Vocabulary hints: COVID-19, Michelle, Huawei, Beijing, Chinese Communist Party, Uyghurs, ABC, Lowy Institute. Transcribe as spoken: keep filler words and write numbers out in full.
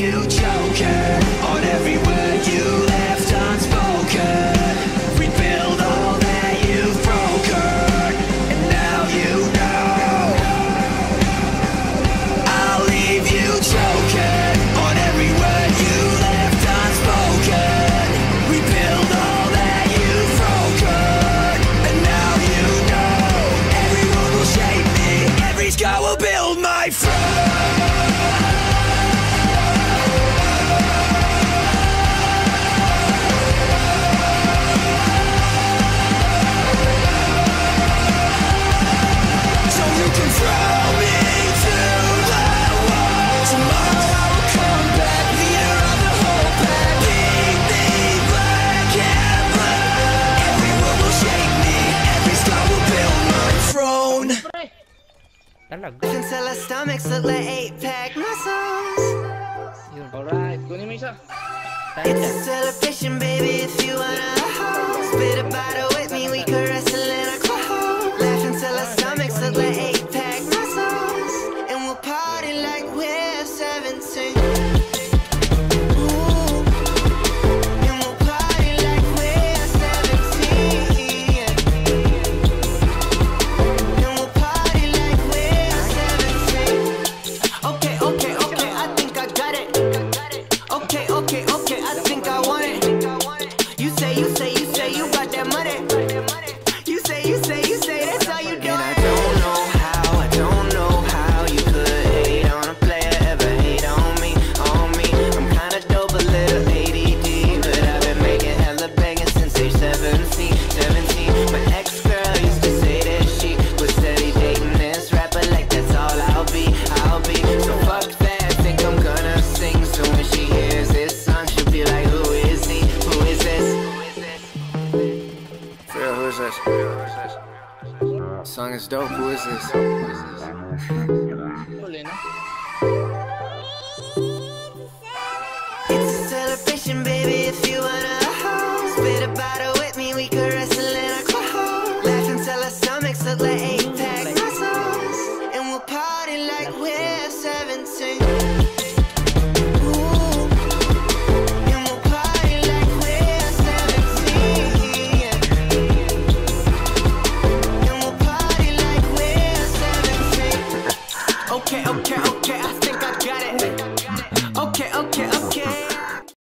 you joker, on every word you left unspoken. Rebuild all that you've broken, and now you know I'll leave you joker, on every word you left unspoken. Rebuild all that you've broken, and now you know every wound will shape me, every scar will build my throne. Until our stomachs look like eight-pack muscles. Alright, good Michelle. It's a celebration, baby, if you wanna hold. Spit a bottle with me, we could wrestle in a cloud. Laugh until our stomachs look like eight-pack muscles. And we'll party like we're seventeen. Song is dope. Who is this? It's a celebration, baby.